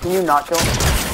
Can you not kill him?